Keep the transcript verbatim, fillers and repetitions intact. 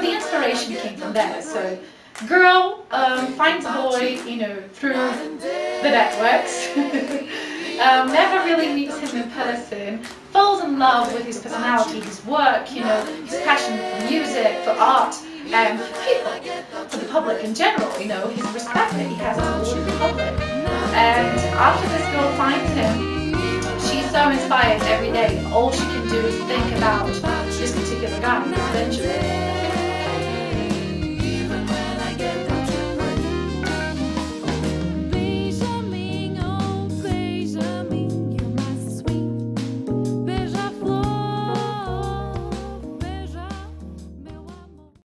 so the inspiration came from there. So girl um, finds boy, you know, through the networks, um, never really meets him in person, falls in love with his personality, his work, you know, his passion for music, for art, and for people, for the public in general, you know, his respect that he has towards the public. And after this girl finds him, she's so inspired every day. All she can do is think about this particular guy, eventually.